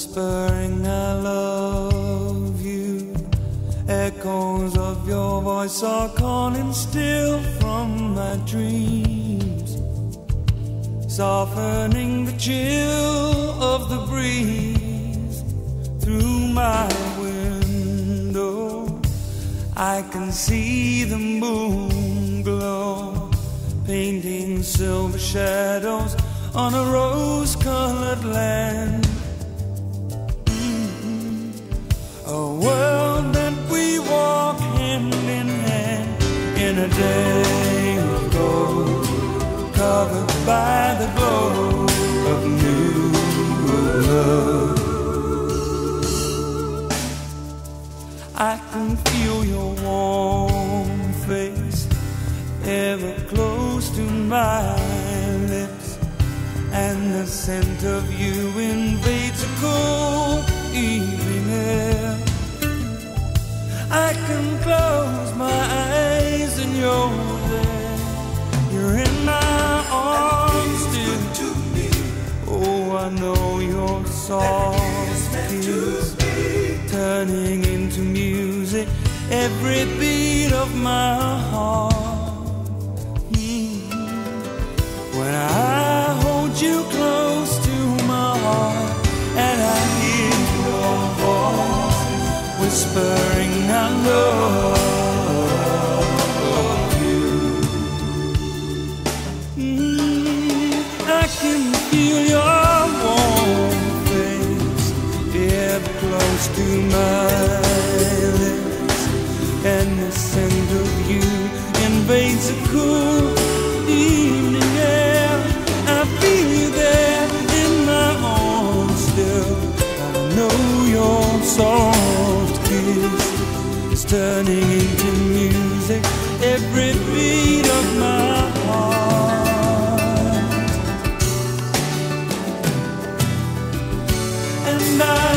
whispering I love you. Echoes of your voice are calling still from my dreams, softening the chill of the breeze through my window. I can see the moon glow, painting silver shadows on a rose-colored land. A world that we walk hand in hand in a day of gold, covered by the glow of new love. I can feel your warm face ever close to mine, and the scent of you invades a cold evening air. I can close my eyes and you're there. You're in my arms still. Oh, I know your soft tears turning into music, every beat of my heart. When I hold you close to my heart and I hear your voice whispering I love you, I can feel your warm face ever close to my lips, and the scent of you invades a cool evening air. I feel you there in my arms still. I know your soft kiss is turning into music, every beat of my heart. And I